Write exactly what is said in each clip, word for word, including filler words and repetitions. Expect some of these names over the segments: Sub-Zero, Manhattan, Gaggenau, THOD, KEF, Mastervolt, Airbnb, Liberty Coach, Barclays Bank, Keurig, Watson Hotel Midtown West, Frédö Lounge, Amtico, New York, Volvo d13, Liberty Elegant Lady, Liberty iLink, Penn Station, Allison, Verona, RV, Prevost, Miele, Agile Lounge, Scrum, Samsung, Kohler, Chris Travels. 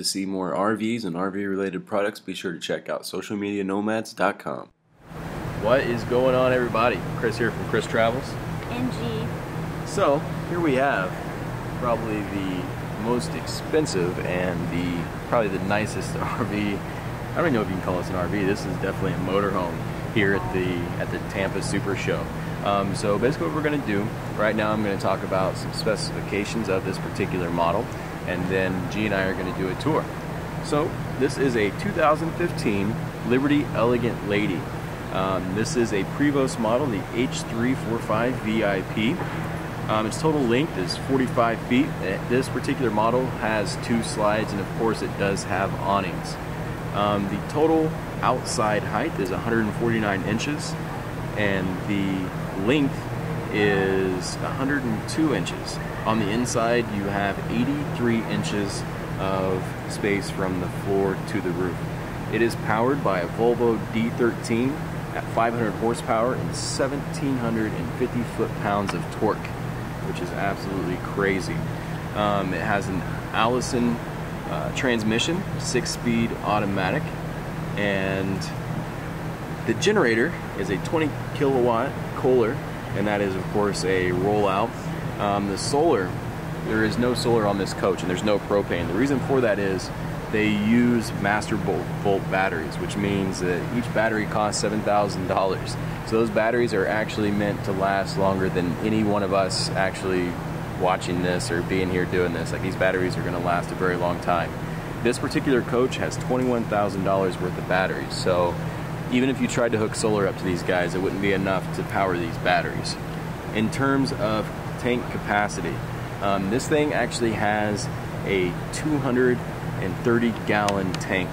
To see more R Vs and R V related products, be sure to check out social media nomads dot com. What is going on, everybody? Chris here from Chris Travels. And G. So here we have probably the most expensive and the probably the nicest R V. I don't even know if you can call this an R V. This is definitely a motorhome here at the at the Tampa Super Show. Um, so basically what we're going to do right now, I'm going to talk about some specifications of this particular model, and then G and I are going to do a tour. So this is a two thousand fifteen Liberty Elegant Lady. Um, this is a Prevost model, the H three forty-five V I P. Um, its total length is forty-five feet. This particular model has two slides, and of course it does have awnings. Um, the total outside height is one hundred forty-nine inches, and the length is one hundred two inches. On the inside you have eighty-three inches of space from the floor to the roof. It is powered by a Volvo D thirteen at five hundred horsepower and one thousand seven hundred fifty foot-pounds of torque, which is absolutely crazy. Um, it has an Allison uh, transmission, six-speed automatic, and the generator is a twenty kilowatt Kohler, and that is of course a rollout. Um, the solar, there is no solar on this coach, and there's no propane. The reason for that is they use Mastervolt batteries, which means that each battery costs seven thousand dollars. So those batteries are actually meant to last longer than any one of us actually watching this or being here doing this. Like, these batteries are going to last a very long time. This particular coach has twenty-one thousand dollars worth of batteries, so even if you tried to hook solar up to these guys, it wouldn't be enough to power these batteries. In terms of tank capacity, um, this thing actually has a two hundred thirty gallon tank.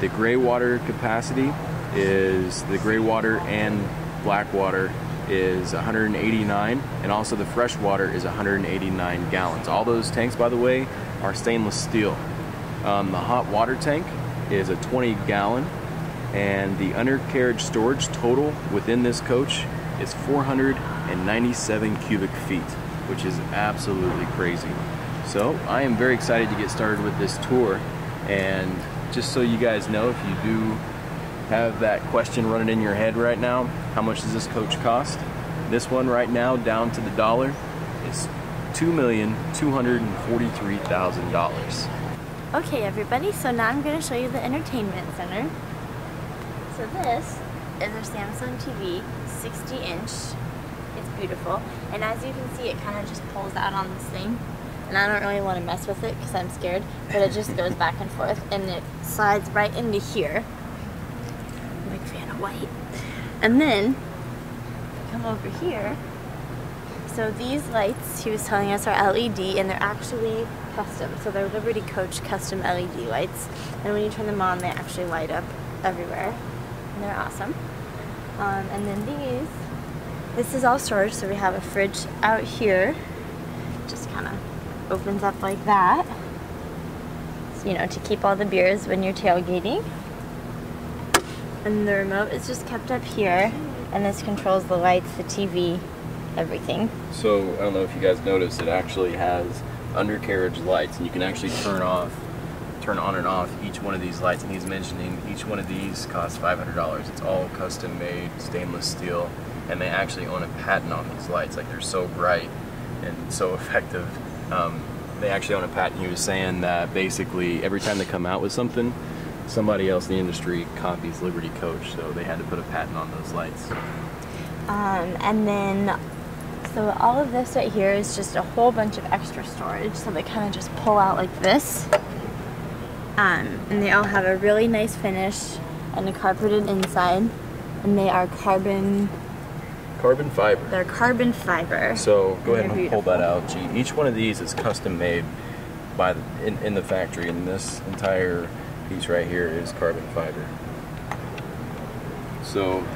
The gray water capacity is, the gray water and black water is one hundred eighty-nine, and also the fresh water is one hundred eighty-nine gallons. All those tanks, by the way, are stainless steel. Um, the hot water tank is a twenty gallon, and the undercarriage storage total within this coach is four hundred ninety-seven cubic feet, which is absolutely crazy. So I am very excited to get started with this tour. And just so you guys know, if you do have that question running in your head right now, how much does this coach cost? This one right now, down to the dollar, is two million two hundred forty-three thousand dollars. Okay, everybody, so now I'm going to show you the entertainment center. So this is a Samsung T V, sixty inch. It's beautiful. And as you can see, it kind of just pulls out on this thing. And I don't really want to mess with it because I'm scared, but it just goes back and forth, and it slides right into here. I'm a big fan of white. And then come over here. So these lights, he was telling us, are L E D, and they're actually custom. So they're Liberty Coach custom L E D lights, and when you turn them on, they actually light up everywhere, and they're awesome. Um, and then these, this is all storage. So we have a fridge out here, just kind of opens up like that, so, you know, to keep all the beers when you're tailgating. And the remote is just kept up here, and this controls the lights, the T V, everything. So I don't know if you guys noticed, it actually has undercarriage lights, and you can actually turn off, turn on and off each one of these lights. And he's mentioning each one of these costs five hundred dollars. It's all custom made, stainless steel, and they actually own a patent on these lights. Like, they're so bright and so effective. Um, they actually own a patent. He was saying that basically every time they come out with something, somebody else in the industry copies Liberty Coach, so they had to put a patent on those lights. Um, and then, so all of this right here is just a whole bunch of extra storage, so they kind of just pull out like this. Um, and they all have a really nice finish and a carpeted inside, and they are carbon... Carbon fiber. They're carbon fiber. So go ahead and pull that out, G. Each one of these is custom made by the, in, in the factory, and this entire piece right here is carbon fiber. So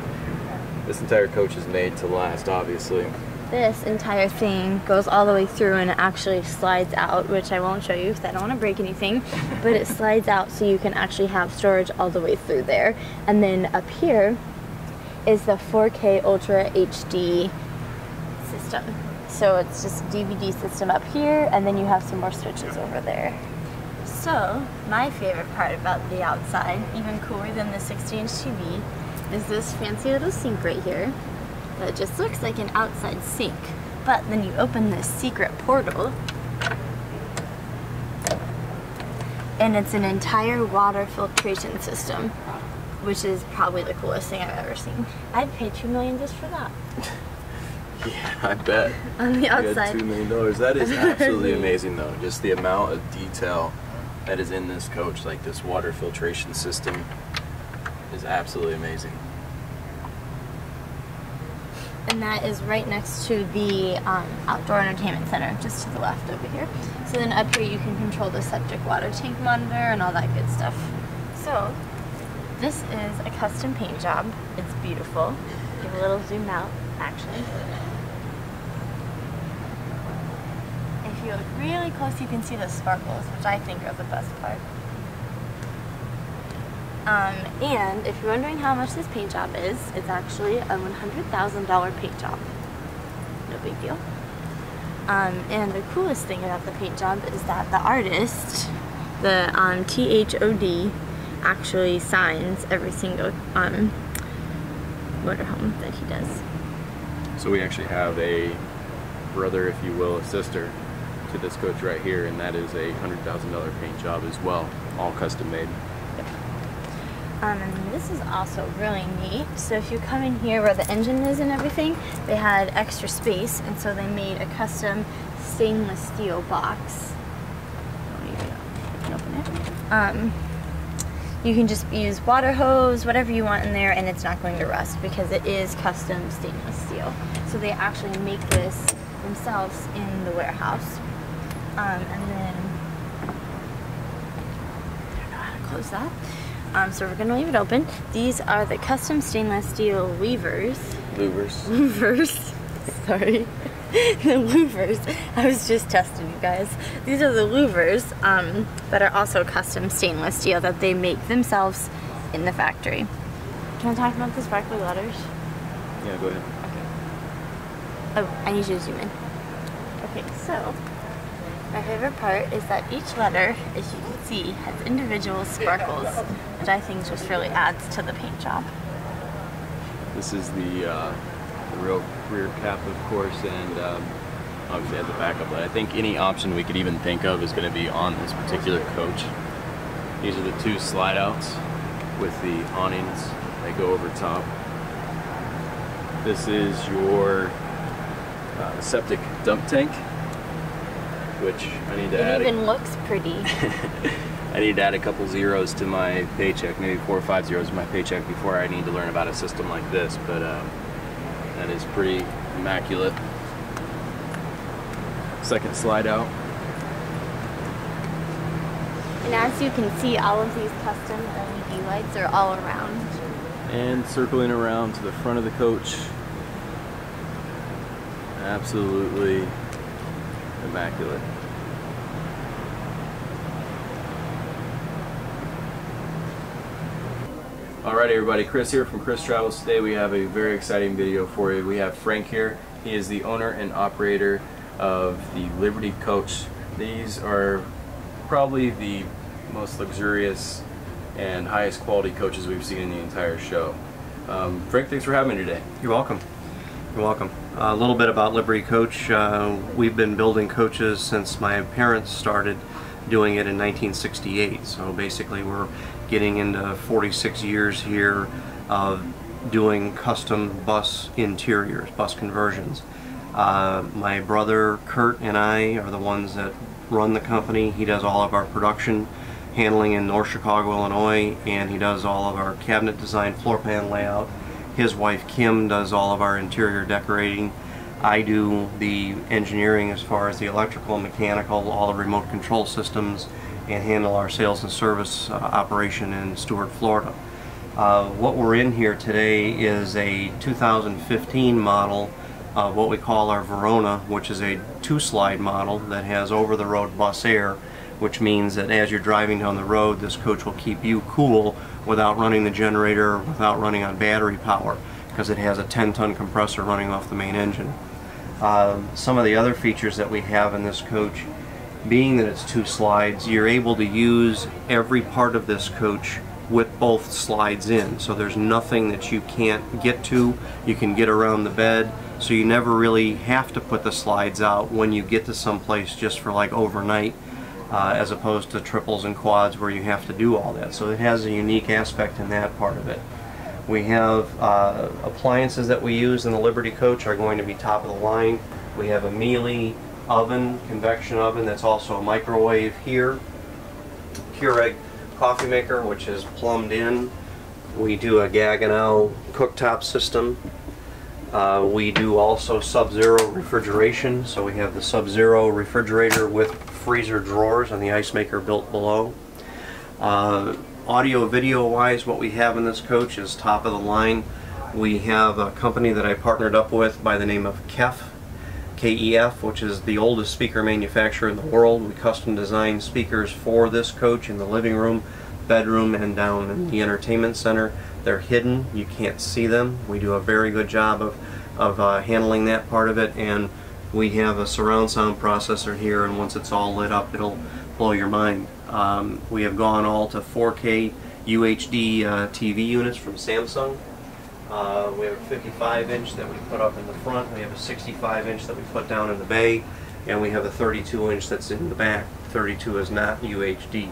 this entire coach is made to last, obviously. This entire thing goes all the way through, and it actually slides out, which I won't show you because I don't want to break anything, but it slides out so you can actually have storage all the way through there. And then up here is the four K Ultra H D system. So it's just D V D system up here, and then you have some more switches over there. So, my favorite part about the outside, even cooler than the sixty inch T V, is this fancy little sink right here that just looks like an outside sink. But then you open this secret portal, and it's an entire water filtration system, which is probably the coolest thing I've ever seen. I'd pay two million just for that. Yeah, I bet. On the outside. Two million dollars. That is absolutely amazing, though. Just the amount of detail that is in this coach, like this water filtration system, is absolutely amazing. And that is right next to the um, outdoor entertainment center, just to the left over here. So then up here you can control the septic water tank monitor and all that good stuff. So this is a custom paint job. It's beautiful. Give a little zoom out, actually. If you look really close, you can see the sparkles, which I think are the best part. Um, and if you're wondering how much this paint job is, it's actually a one hundred thousand dollar paint job. No big deal. Um, and the coolest thing about the paint job is that the artist, the um, T H O D, actually signs every single um, motorhome that he does. So we actually have a brother, if you will, a sister to this coach right here, and that is a one hundred thousand dollar paint job as well, all custom made. Um, and this is also really neat. So if you come in here where the engine is and everything, they had extra space, and so they made a custom stainless steel box. You can open it. Um, you can just use water hose, whatever you want in there, and it's not going to rust because it is custom stainless steel. So they actually make this themselves in the warehouse. Um, and then, I don't know how to close that. Um, so we're going to leave it open. These are the custom stainless steel louvers. Louvers. Louvers. Sorry. The louvers. I was just testing you guys. These are the louvers um, that are also custom stainless steel that they make themselves in the factory. Can I talk about the sparkly letters? Yeah, go ahead. Okay. Oh, I need you to zoom in. Okay, so my favorite part is that each letter, as you can see, has individual sparkles, which I think just really adds to the paint job. This is the, uh, the real rear cap, of course, and um, obviously has a backup, but I think any option we could even think of is going to be on this particular coach. These are the two slide outs with the awnings that go over top. This is your uh, septic dump tank, which I need to it add. It even a, looks pretty. I need to add a couple zeros to my paycheck, maybe four or five zeros to my paycheck before I need to learn about a system like this, but um, that is pretty immaculate. Second slide out. And as you can see, all of these custom L E D lights are all around. And circling around to the front of the coach. Absolutely immaculate. Alright everybody, Chris here from Chris Travels. Today we have a very exciting video for you. We have Frank here. He is the owner and operator of the Liberty Coach. These are probably the most luxurious and highest quality coaches we've seen in the entire show. Um, Frank, thanks for having me today. You're welcome. You're welcome. Uh, a little bit about Liberty Coach. Uh, we've been building coaches since my parents started doing it in nineteen sixty-eight. So basically we're getting into forty-six years here of doing custom bus interiors, bus conversions. Uh, my brother Kurt and I are the ones that run the company. He does all of our production handling in North Chicago, Illinois, and he does all of our cabinet design, floor plan layout. His wife Kim does all of our interior decorating. I do the engineering as far as the electrical, mechanical, all the remote control systems, and handle our sales and service uh, operation in Stuart, Florida. Uh, what we're in here today is a two thousand fifteen model of what we call our Verona, which is a two-slide model that has over-the-road bus air, which means that as you're driving down the road, this coach will keep you cool without running the generator, without running on battery power, because it has a ten ton compressor running off the main engine. Uh, some of the other features that we have in this coach being that it's two slides, you're able to use every part of this coach with both slides in. So there's nothing that you can't get to. You can get around the bed, so you never really have to put the slides out when you get to someplace just for like overnight, uh, as opposed to triples and quads where you have to do all that. So it has a unique aspect in that part of it. We have uh, appliances that we use in the Liberty Coach are going to be top of the line. We have a Miele oven, convection oven, that's also a microwave here. Keurig coffee maker, which is plumbed in. We do a Gaggenau cooktop system. Uh, we do also Sub-Zero refrigeration, so we have the Sub-Zero refrigerator with freezer drawers and the ice maker built below. Uh, audio video wise, what we have in this coach is top of the line. We have a company that I partnered up with by the name of K E F, K E F, which is the oldest speaker manufacturer in the world. We custom design speakers for this coach in the living room, bedroom, and down in the entertainment center. They're hidden, you can't see them. We do a very good job of, of uh, handling that part of it, and we have a surround sound processor here, and once it's all lit up, it'll blow your mind. Um, we have gone all to four K U H D uh, T V units from Samsung. Uh, we have a fifty-five inch that we put up in the front, we have a sixty-five inch that we put down in the bay, and we have a thirty-two inch that's in the back. thirty-two is not U H D.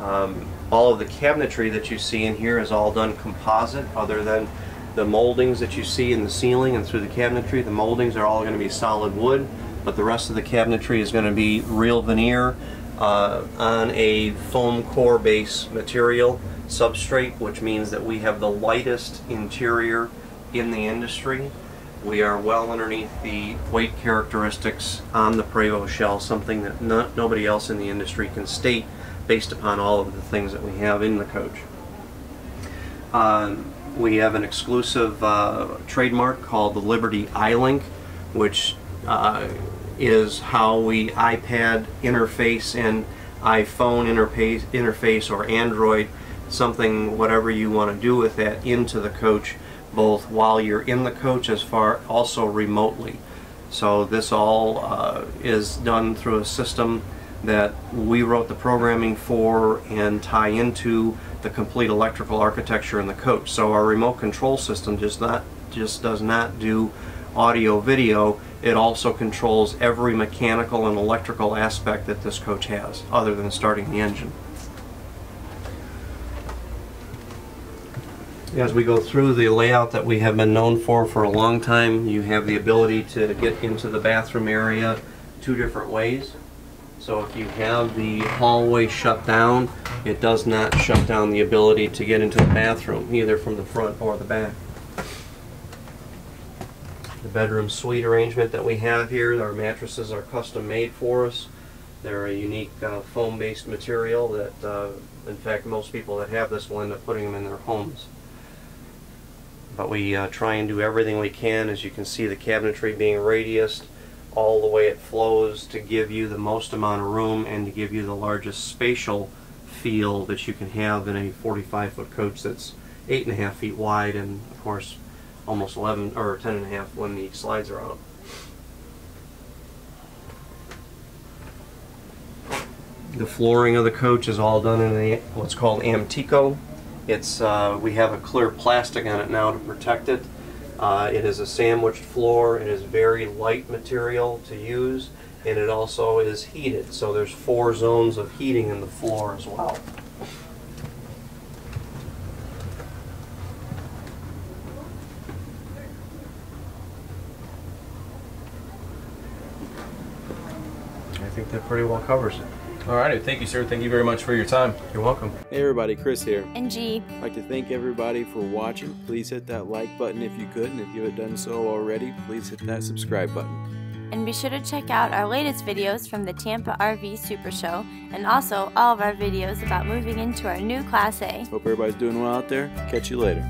Um, all of the cabinetry that you see in here is all done composite, other than the moldings that you see in the ceiling and through the cabinetry. The moldings are all going to be solid wood, but the rest of the cabinetry is going to be real veneer uh, on a foam core base material substrate, which means that we have the lightest interior in the industry. We are well underneath the weight characteristics on the Prevost shell, something that not, nobody else in the industry can state based upon all of the things that we have in the coach. Uh, we have an exclusive uh, trademark called the Liberty iLink, which uh, is how we iPad interface and iPhone interface, interface or Android, something, whatever you want to do with that, into the coach, both while you're in the coach as far also remotely. So this all uh, is done through a system that we wrote the programming for and tie into the complete electrical architecture in the coach. So our remote control system just not just does not do audio video, it also controls every mechanical and electrical aspect that this coach has, other than starting the engine. As we go through the layout that we have been known for for a long time, you have the ability to get into the bathroom area two different ways. So if you have the hallway shut down, it does not shut down the ability to get into the bathroom, either from the front or the back. The bedroom suite arrangement that we have here, our mattresses are custom made for us. They're a unique uh, foam-based material that, uh, in fact, most people that have this will end up putting them in their homes. But we uh, try and do everything we can. As you can see, the cabinetry being radiused all the way it flows to give you the most amount of room and to give you the largest spatial feel that you can have in a forty-five foot coach that's eight and a half feet wide and, of course, almost eleven or ten and a half when the slides are out. The flooring of the coach is all done in the, what's called Amtico. It's, uh, we have a clear plastic on it now to protect it. Uh, it is a sandwiched floor, it is very light material to use, and it also is heated, so there's four zones of heating in the floor as well. I think that pretty well covers it. Alrighty, thank you, sir. Thank you very much for your time. You're welcome. Hey everybody, Chris here. And G. I'd like to thank everybody for watching. Please hit that like button if you could, and if you haven't done so already, please hit that subscribe button. And be sure to check out our latest videos from the Tampa R V Super Show, and also all of our videos about moving into our new Class A. Hope everybody's doing well out there. Catch you later.